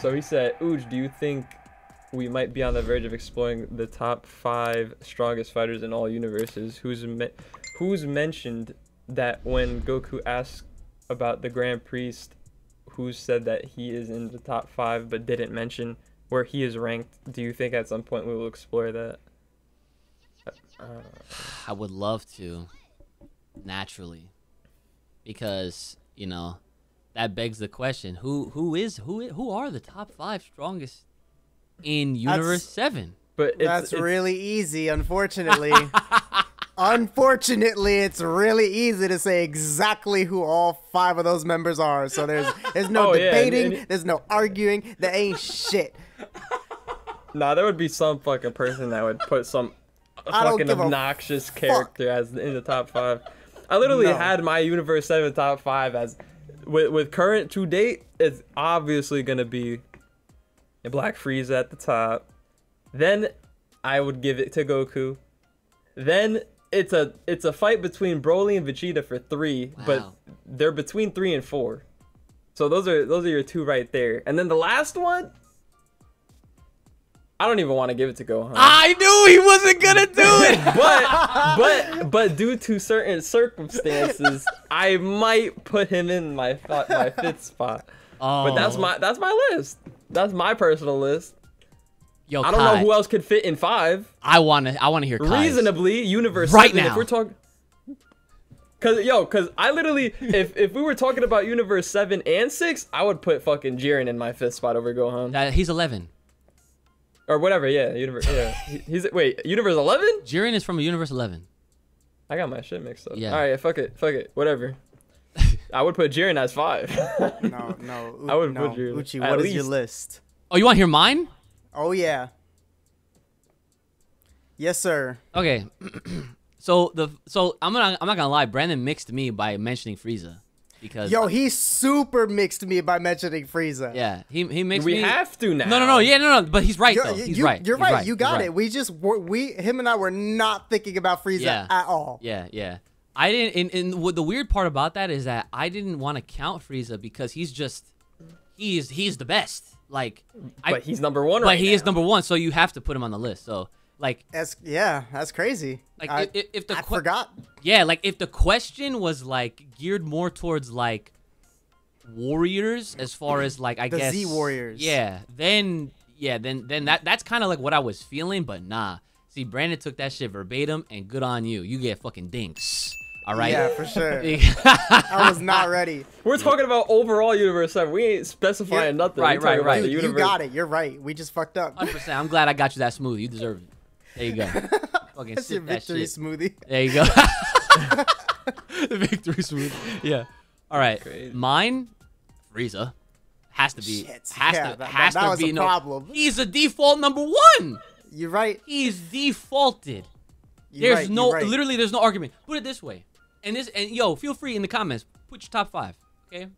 So he said, Uj, do you think we might be on the verge of exploring the top 5 strongest fighters in all universes? Who's mentioned that when Goku asked about the Grand Priest, who said that he is in the top 5 but didn't mention where he is ranked? Do you think at some point we will explore that? I would love to, naturally, because, you know, that begs the question: who are the top 5 strongest in Universe 7? But that's really easy, unfortunately. Unfortunately, it's really easy to say exactly who all 5 of those members are. So there's no debating, there's no arguing. There ain't shit. Nah, there would be some fucking person that would put some fucking obnoxious character as in the top 5. I literally had my Universe 7 top 5 as with current to date. It's obviously gonna be Black Frieza at the top. Then I would give it to Goku. Then it's a fight between Broly and Vegeta for 3, but they're between 3 and 4. So those are your 2 right there. And then the last one, I don't even want to give it to Gohan. I knew he wasn't gonna do it. but due to certain circumstances, I might put him in my 5th spot. Oh. But that's my list. That's my personal list. Yo, I don't know who else could fit in 5. I wanna hear Kai's. Reasonably, Universe 7, right now. If we're talking, cause I literally, if we were talking about Universe 7 and 6, I would put fucking Jiren in my 5th spot over Gohan. He's 11. Or whatever, yeah. Universe, yeah. Wait, Universe 11? Jiren is from Universe 11. I got my shit mixed up. Yeah. All right, fuck it, whatever. I would put Jiren as 5. no. I would put Jiren. Uchi, what is your list? Oh, you want to hear mine? Oh yeah. Yes, sir. Okay. so I'm not gonna lie. Brandon mixed me by mentioning Frieza. Because he super mixed me by mentioning Frieza. Yeah, he mixed me. We have to now. No. Yeah, no. But he's right though. He's right. You're right. You got it. We him and I were not thinking about Frieza at all. Yeah. I didn't. And what the weird part about that is that I didn't want to count Frieza because he's the best. Like, but he's #1. But he is #1, so you have to put him on the list. So like, that's crazy. Like if the I forgot. Yeah, like if the question was like geared more towards like warriors, as far as like I guess Z warriors. Yeah, then that's kind of like what I was feeling, but nah. See, Brandon took that shit verbatim, and good on you. You get fucking dinks. All right. Yeah, for sure. I was not ready. We're talking about overall Universe 7. We ain't specifying nothing. Right. Dude, you got it. You're right. We just fucked up. 100%. I'm glad I got you that smoothie. You deserve it. There you go. Fucking that's your victory smoothie. There you go. The victory smoothie. Yeah. All right. Crazy. Mine, Frieza, has to be. Shit. That was a problem. He's a default #1. You're right. He's defaulted. Literally, there's no argument. Put it this way, and yo, feel free in the comments. Put your top 5, okay?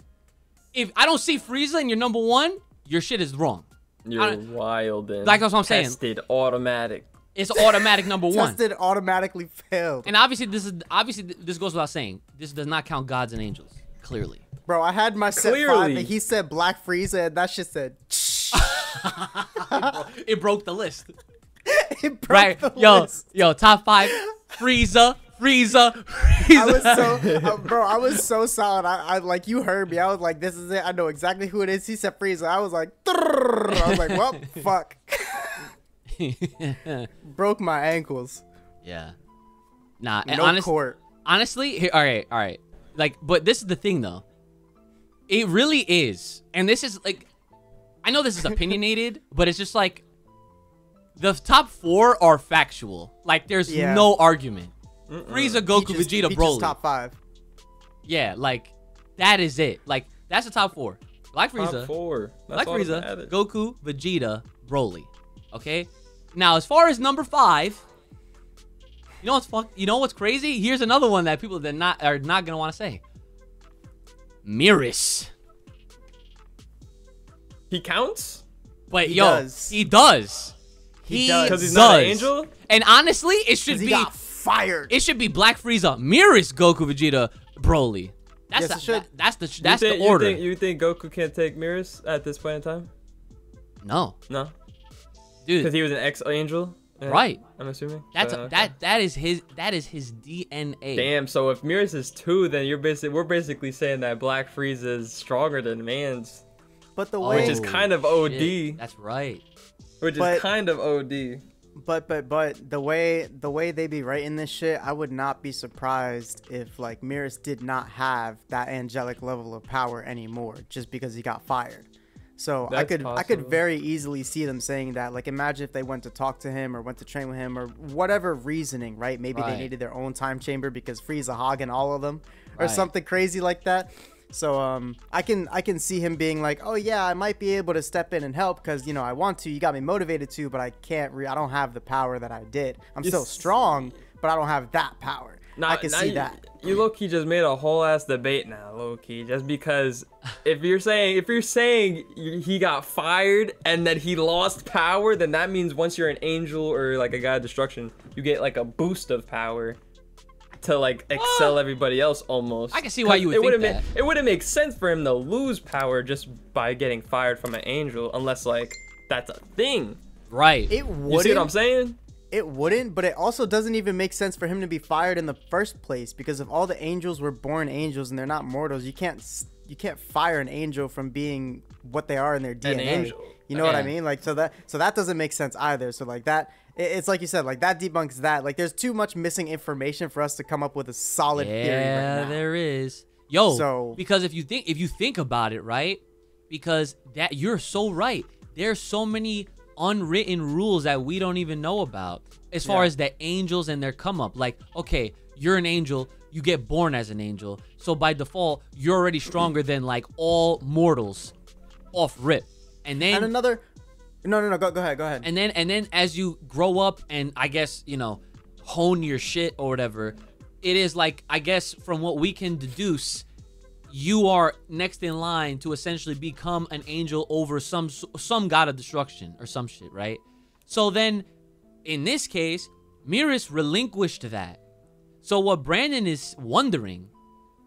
If I don't see Frieza and you're #1, your shit is wrong. You're wild. Like that's what I'm saying. Tested automatic. It's automatic #1. Tested automatically failed. And obviously this goes without saying. This does not count gods and angels. Clearly. Bro, I had my set 5, and he said Black Frieza, and that shit said. It broke the list. Right, yo, top 5, Frieza. I was so, bro, I was so solid. I like you heard me. I was like, this is it. I know exactly who it is. He said Frieza. I was like, well, fuck. Broke my ankles. Yeah. Nah. And no honestly, all right. Like, but this is the thing though. It really is, and this is like, I know this is opinionated, but it's just like. The top 4 are factual. Like, there's no argument. Frieza, Goku, Vegeta, Broly. Top 5. Yeah, like, that is it. Like, that's the top 4. Black Frieza. Top 4. That's Black Frieza, Goku, Vegeta, Broly. Okay? Now, as far as number 5, you know what's crazy? Here's another one that people are not going to want to say. Merus. He counts? But, he does. Because he's not an angel? And honestly, it should be fired. It should be Black Frieza, Merus, Goku, Vegeta, Broly. That's the order. You think Goku can't take Merus at this point in time? No. No. Dude. Because he was an ex-angel? Right. I'm assuming. That's okay. that is his DNA. Damn, so if Merus is 2, then you're basically we're saying that Black Frieza is stronger than man's. But the way, which is kind of OD. Shit. That's right. Which is kind of OD. But the way they be writing this shit, I would not be surprised if like Merus did not have that angelic level of power anymore just because he got fired. So that's I could very easily see them saying that. Like, imagine if they went to talk to him or went to train with him or whatever reasoning, right? Maybe they needed their own time chamber because Frieza hogging all of them or something crazy like that. So I can see him being like, oh yeah, I might be able to step in and help because, you know, I want to. You got me motivated to, but I can't. I don't have the power that I did. I'm still strong, but I don't have that power. Now, I can see that. You low-key just made a whole ass debate now, low-key, just because if you're saying he got fired and that he lost power, then that means once you're an angel or like a god of destruction, you get like a boost of power to like excel everybody else almost. I can see why you would think that. It wouldn't make sense for him to lose power just by getting fired from an angel unless like that's a thing. Right. It wouldn't. You see what I'm saying? It wouldn't, but it also doesn't even make sense for him to be fired in the first place because if all the angels were born angels and they're not mortals, you can't fire an angel from being what they are in their DNA. An angel. You know what I mean? Like so that doesn't make sense either. So like that, it's like you said, like that debunks that. Like there's too much missing information for us to come up with a solid theory right now. There is. Yo, so, because if you think about it, right? Because that you're so right. There's so many unwritten rules that we don't even know about as far as the angels and their come up. Like, okay, you're an angel, you get born as an angel, so by default you're already stronger than like all mortals off rip. And then go ahead and then as you grow up and I guess, you know, hone your shit or whatever it is, like I guess from what we can deduce, you are next in line to essentially become an angel over some god of destruction or some shit, right? So then, in this case, Merus relinquished that. So what Brandon is wondering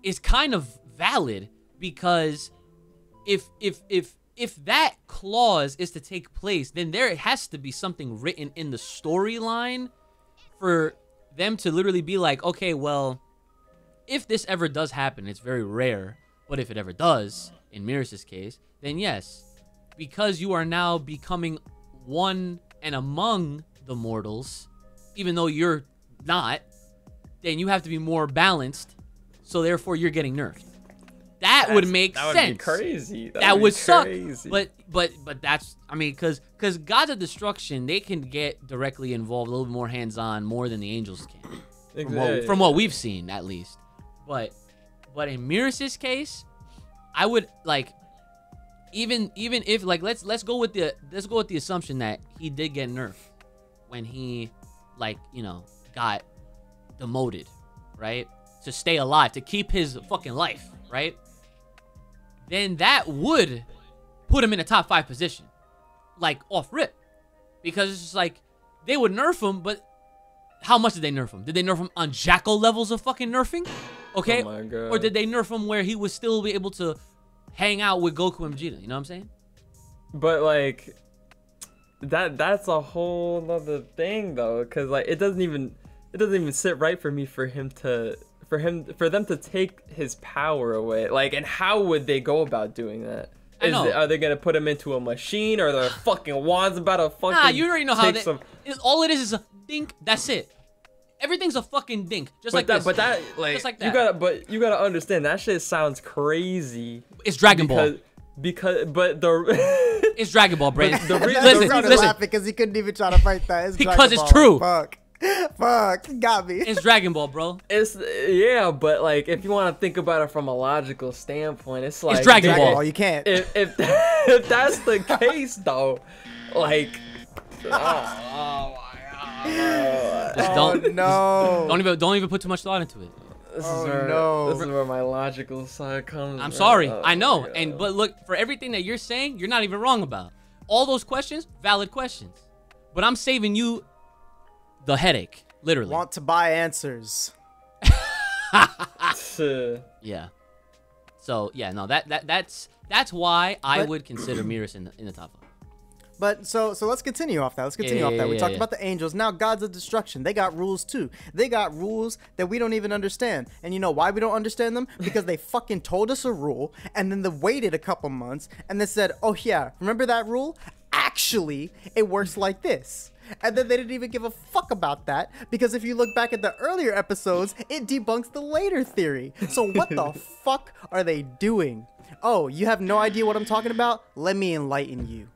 is kind of valid because if that clause is to take place, then there has to be something written in the storyline for them to literally be like, okay, well, if this ever does happen, it's very rare, but if it ever does, in Merus's case, then yes, because you are now becoming one and among the mortals, even though you're not, then you have to be more balanced, so therefore you're getting nerfed. That would make sense. That would be crazy. That would suck. But that's, I mean, because gods of destruction, they can get directly involved, a little bit more hands-on, more than the angels can. Exactly. From what we've seen, at least. But in Merus's case, I would like even if like let's go with the assumption that he did get nerfed when he, like, you know, got demoted, right? To stay alive, to keep his fucking life, right? Then that would put him in a top 5 position, like off rip, because it's just like they would nerf him, but how much did they nerf him? Did they nerf him on Jackal levels of fucking nerfing? Okay, oh my God. Or did they nerf him where he would still be able to hang out with Goku and Vegeta? You know what I'm saying? But like, that's a whole other thing though, because like it doesn't even sit right for me for them to take his power away. Like, and how would they go about doing that? Are they gonna put him into a machine, or the fucking wand's about to fucking? Nah, you already know how they. All it is a dink. That's it. Everything's a fucking dink, just like that. You gotta understand that shit sounds crazy. It's Dragon Ball. Because it's Dragon Ball, Brandon. Listen, because he couldn't even try to fight that. It's because Dragon Ball. It's true. Fuck, got me. It's Dragon Ball, bro. It's but like if you want to think about it from a logical standpoint, it's like it's Dragon Ball. You can't. If that's the case though, like. Just don't even put too much thought into it. This is where my logical side comes. I'm sorry, I know, but look, for everything that you're saying, you're not even wrong about. All those questions, valid questions, but I'm saving you the headache, literally. Want to buy answers? Yeah. So yeah, no, that's why I would consider Merus in the top 5. But so let's continue off that. We talked about the angels. Now gods of destruction. They got rules too. They got rules that we don't even understand. And you know why we don't understand them? Because they fucking told us a rule and then they waited a couple months and they said, oh yeah, remember that rule? Actually, it works like this. And then they didn't even give a fuck about that, because if you look back at the earlier episodes, it debunks the later theory. So what the fuck are they doing? Oh, you have no idea what I'm talking about? Let me enlighten you.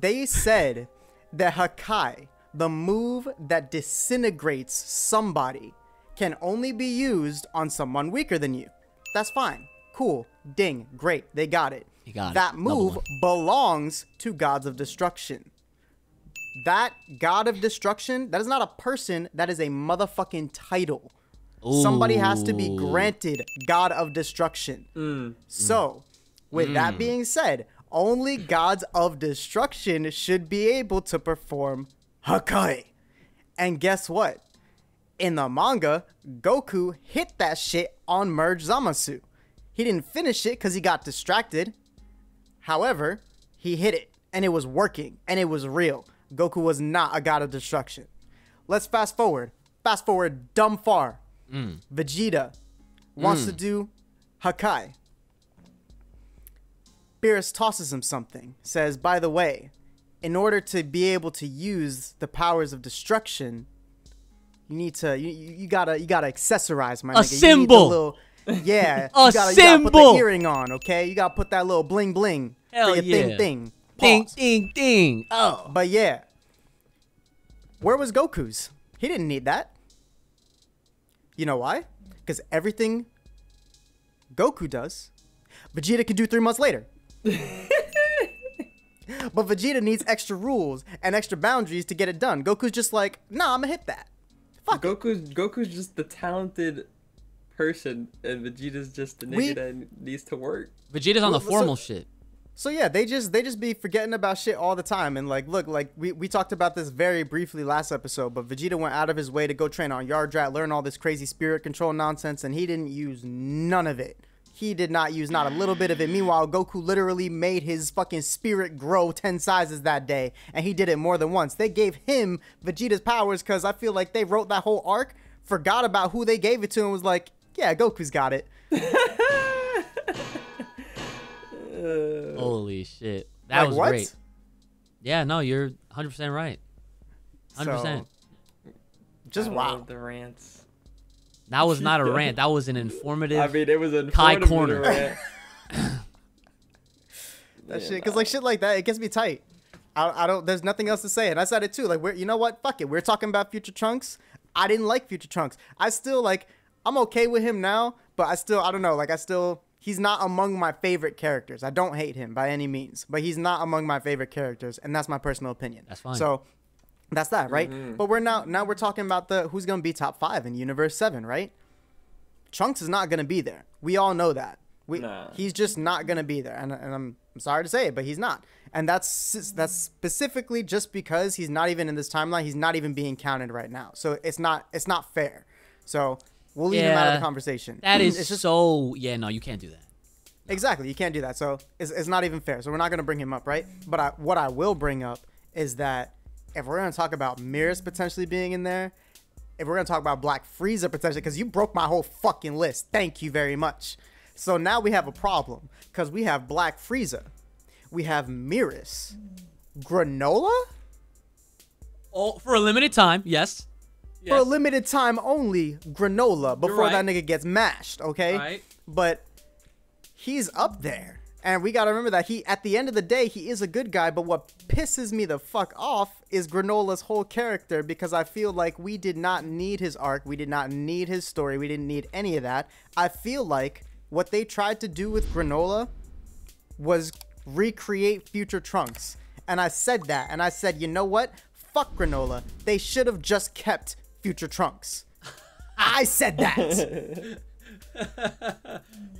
They said that Hakai, the move that disintegrates somebody, can only be used on someone weaker than you. That's fine. Cool. Ding. Great. They got it. You got that move belongs to gods of destruction. That god of destruction, that is not a person, that is a motherfucking title. Ooh. Somebody has to be granted god of destruction. So, with that being said, only gods of destruction should be able to perform Hakai. And guess what? In the manga, Goku hit that shit on Merge Zamasu. He didn't finish it because he got distracted. However, he hit it, and it was working, and it was real. Goku was not a god of destruction. Let's fast forward. Fast forward dumb far. Vegeta wants to do Hakai. Beerus tosses him something. Says, by the way, in order to be able to use the powers of destruction, you need to, you gotta accessorize, my nigga. You gotta put the earring on, okay? You gotta put that little bling bling. Hell yeah. Ding, ding, ding. Oh. But yeah. Where was Goku's? He didn't need that. You know why? Because everything Goku does, Vegeta could do 3 months later. But Vegeta needs extra rules and extra boundaries to get it done. Goku's just like, nah, I'm gonna hit that. Fuck Goku's just the talented person, and Vegeta's just the nigga that needs to work. Vegeta's on the formal shit. So yeah, they just be forgetting about shit all the time. And like, look, like we talked about this very briefly last episode, but Vegeta went out of his way to go train on Yardrat, learn all this crazy spirit control nonsense, and he didn't use none of it. He did not use not a little bit of it. Meanwhile, Goku literally made his fucking spirit grow 10 sizes that day, and he did it more than once. They gave him Vegeta's powers because I feel like they wrote that whole arc, forgot about who they gave it to, and was like, yeah, Goku's got it. Holy shit. That like was what? Great. Yeah, no, you're 100% right. 100%. So, just wow. The rants. That was not a rant. That was an informative. I mean, it was an informative Kai corner. Rant. Shit like that, it gets me tight. I don't. There's nothing else to say, and I said it too. Like, you know what? Fuck it. We're talking about Future Trunks. I didn't like Future Trunks. I still like. I'm okay with him now, but I still. I don't know. Like, I still. He's not among my favorite characters. I don't hate him by any means, but he's not among my favorite characters, and that's my personal opinion. That's fine. So that's that, right? But we're now we're talking about who's going to be top 5 in Universe 7, right? Trunks is not going to be there. We all know that. He's just not going to be there, and I'm sorry to say it, but he's not. And that's specifically just because he's not even in this timeline. He's not even being counted right now. So it's not fair. So we'll leave him out of the conversation. That is it's just, so... Yeah, no, you can't do that. No. Exactly, you can't do that. So it's not even fair. So we're not going to bring him up, right? But what I will bring up is that if we're going to talk about Merus potentially being in there, if we're going to talk about Black Frieza potentially, because you broke my whole fucking list. Thank you very much. So now we have a problem because we have Black Frieza. We have Merus. Granola? Oh, for a limited time, yes. For a limited time only, Granola, before that nigga gets mashed, okay? Right. But he's up there. And we got to remember that at the end of the day, he is a good guy. But what pisses me the fuck off is Granola's whole character, because I feel like we did not need his arc. We did not need his story. We didn't need any of that. I feel like what they tried to do with Granola was recreate Future Trunks. And I said that. And I said, you know what? Fuck Granola. They should have just kept Future Trunks. I said that.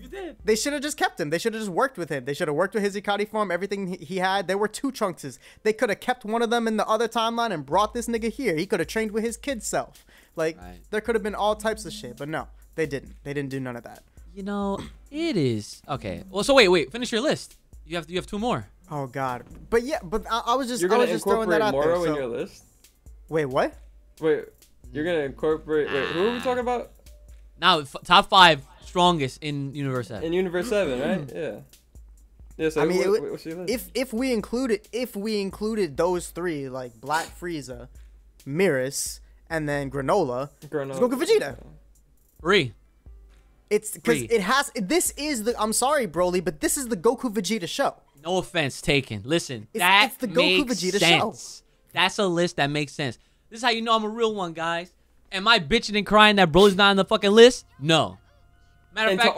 You did. They should have just kept him. They should have just worked with him. They should have worked with his Hikari form, everything he had. There were 2 Trunkses. They could have kept one of them in the other timeline and brought this nigga here. He could have trained with his kid self. Like, there could have been all types of shit, but no, they didn't. They didn't do none of that. You know, it is okay. Well, so wait. Finish your list. You have 2 more. Oh God, but yeah, but I was just throwing that out Moro there. So. In your list? Wait, what? Wait, you're gonna incorporate? Wait, who are we talking about? Now, top 5 strongest in Universe 7. In Universe 7, right? Yeah. Yeah. So I mean, what's your list? If we included those 3, like Black Frieza, Merus, and then Granola, let's go with Vegeta. Three. It's because it has. This is the. I'm sorry, Broly, but this is the Goku Vegeta show. No offense taken. Listen, that's the Goku Vegeta sense. Show. That's a list that makes sense. This is how you know I'm a real one, guys. Am I bitching and crying that Broly's not on the fucking list? No. Matter of fact,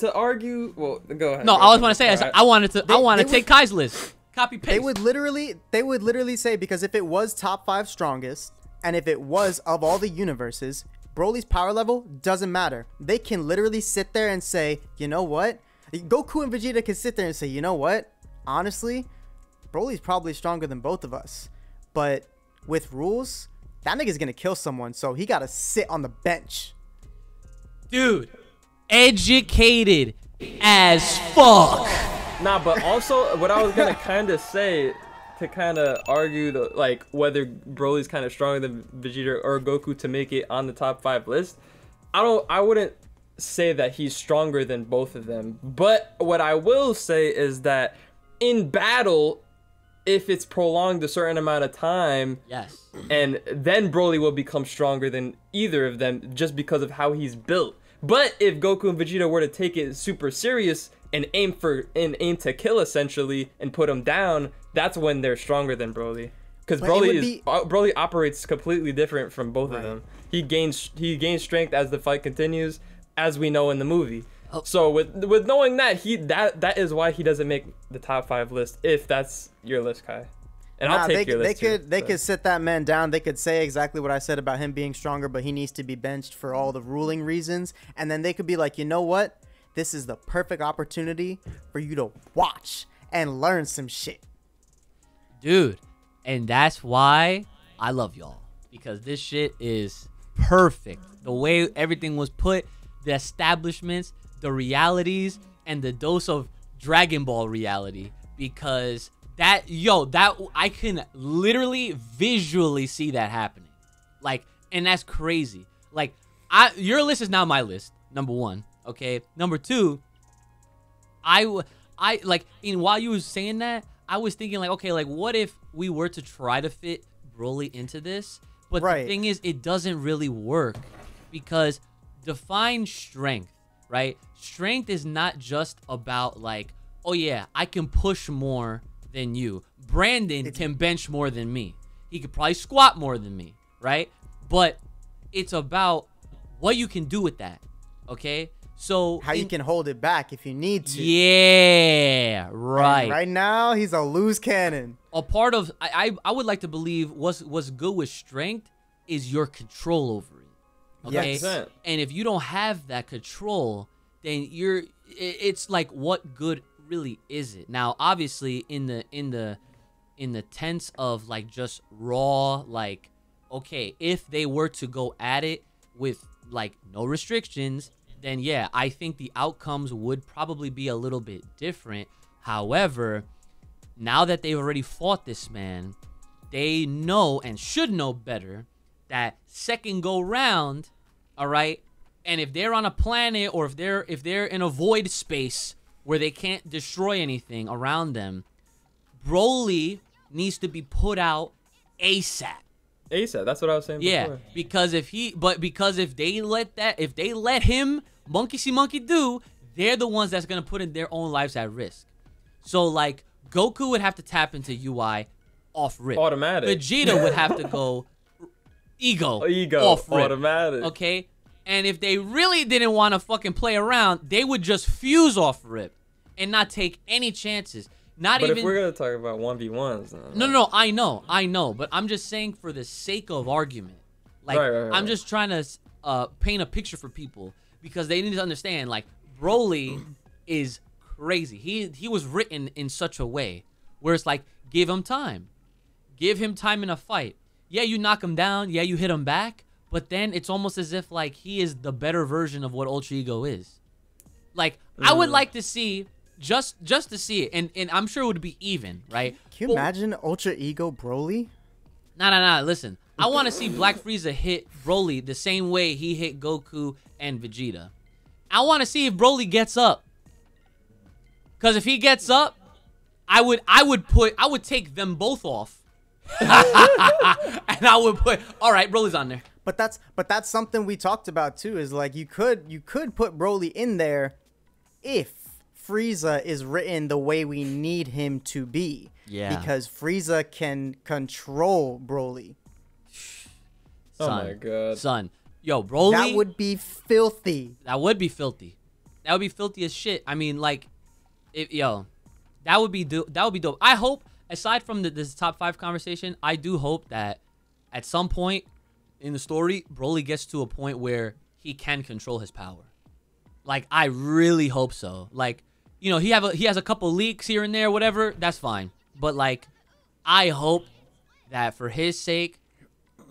to argue. Well, go ahead. No, I was going to say. I wanted to take Kai's list. Copy paste. They would literally say, because if it was top 5 strongest, and if it was of all the universes, Broly's power level doesn't matter. They can literally sit there and say, you know what? Goku and Vegeta can sit there and say, you know what? Honestly, Broly's probably stronger than both of us. But with rules, that nigga's gonna kill someone, so he gotta sit on the bench. Dude, educated as fuck. Nah, but also what I was gonna kinda say, to kind of argue the, like, whether Broly's kind of stronger than Vegeta or Goku to make it on the top 5 list, I wouldn't say that he's stronger than both of them, but what I will say is that in battle, if it's prolonged a certain amount of time, yes, and then Broly will become stronger than either of them just because of how he's built. But if Goku and Vegeta were to take it super serious and aim to kill essentially and put him down, that's when they're stronger than Broly, because Broly operates completely different from both of them. He gains strength as the fight continues, as we know in the movie. Oh. So with knowing that, that is why he doesn't make the top 5 list, if that's your list, Kai. And nah, I'll take your list. They could sit that man down. They could say exactly what I said about him being stronger, but he needs to be benched for all the ruling reasons. And then they could be like, you know what? This is the perfect opportunity for you to watch and learn some shit. Dude, and that's why I love y'all, because this shit is perfect. The way everything was put, the establishments, the realities, and the dose of Dragon Ball reality, because that I can literally visually see that happening. Like, and that's crazy. Like, your list is not my list, number 1, okay? Number 2, I like, and while you were saying that, I was thinking, like, okay, like, what if we were to try to fit Broly into this? But the thing is, it doesn't really work, because define strength, right? Strength is not just about, like, oh, yeah, I can push more than you. Brandon can bench more than me. He could probably squat more than me, right? But it's about what you can do with that, okay? So how you can hold it back if you need to. Yeah, right. And right now, he's a loose cannon. A part of, I would like to believe what's good with strength is your control over it. Okay? Yes. And if you don't have that control, then it's like, what good really is it? Now, obviously, in the tense of, like, just raw, like, okay, if they were to go at it with, like, no restrictions, then yeah, I think the outcomes would probably be a little bit different. However, now that they've already fought this man, they know and should know better that second go round, all right? And if they're on a planet, or if they're in a void space where they can't destroy anything around them, Broly needs to be put out ASAP. ASAP, that's what I was saying before. Yeah, because if they let him monkey see monkey do, they're the ones that's gonna put in their own lives at risk. So, like, Goku would have to tap into UI off rip. Automatic. Vegeta would have to go ego off rip. Automatic. Okay? And if they really didn't want to fucking play around, they would just fuse off rip and not take any chances. But if we're gonna talk about 1v1s, no, I know, but I'm just saying, for the sake of argument, like, I'm just trying to paint a picture for people, because they need to understand, like, Broly is crazy. He was written in such a way where it's like, give him time in a fight. Yeah, you knock him down, yeah, you hit him back, but then it's almost as if, like, he is the better version of what Ultra Ego is. Like, I would like to see just to see it, and I'm sure it would be even, right? Can you imagine Ultra Ego Broly? Nah. Listen, I want to see Black Frieza hit Broly the same way he hit Goku and Vegeta. I want to see if Broly gets up. Cause if he gets up, I would take them both off, and I would put, all right, Broly's on there. But that's something we talked about too. Is like you could put Broly in there, if Frieza is written the way we need him to be. Yeah. Because Frieza can control Broly. Son, oh my god. Son, yo, Broly. That would be filthy. That would be filthy. That would be filthy as shit. I mean, like, that would be dope. I hope, aside from this top 5 conversation, I do hope that at some point in the story, Broly gets to a point where he can control his power. Like, I really hope so. Like, you know, he has a couple leaks here and there, whatever. That's fine. But like, I hope that for his sake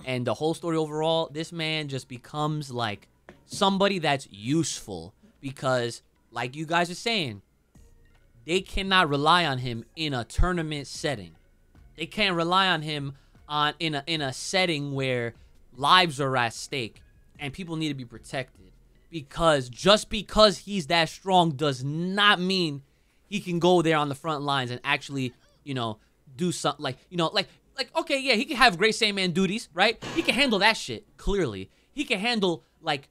and the whole story overall, this man just becomes like somebody that's useful, because like you guys are saying, they cannot rely on him in a tournament setting. They can't rely on him in a setting where lives are at stake and people need to be protected. Because just because he's that strong does not mean he can go there on the front lines and actually, you know, do something like, you know, like okay, yeah, he can have great Saiyan duties, right? He can handle that shit, clearly. He can handle like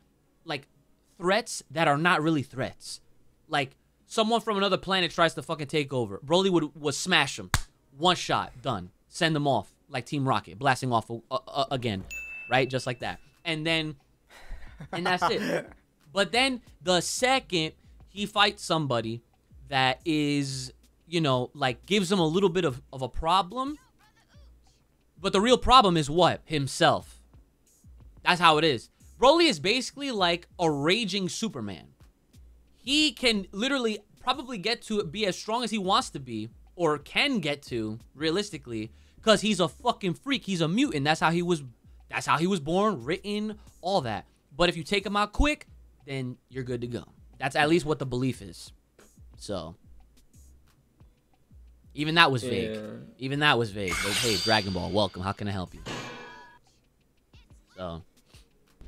threats that are not really threats. Like, someone from another planet tries to fucking take over. Broly would smash him. One shot. Done. Send them off. Like Team Rocket. Blasting off again. Right? Just like that. And that's it. But then the second he fights somebody that is, you know, like gives him a little bit of a problem. But the real problem is what? Himself. That's how it is. Broly is basically like a raging Superman. He can literally probably get to be as strong as he wants to be, or can get to, realistically, because he's a fucking freak. He's a mutant. That's how he was born, written, all that. But if you take him out quick, then you're good to go. That's at least what the belief is. So, even that was vague. Yeah. Even that was vague. Like, hey, Dragon Ball, welcome. How can I help you? So,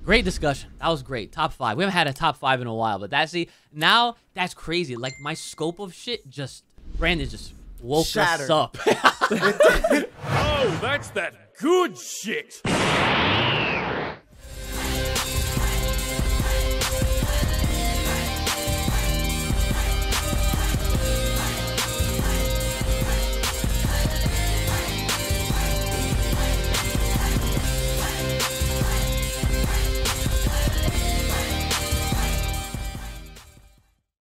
great discussion. That was great. Top 5. We haven't had a top 5 in a while, but that's, see, now that's crazy. Like, my scope of shit just, Brandon just woke us up. Oh, that's that good shit.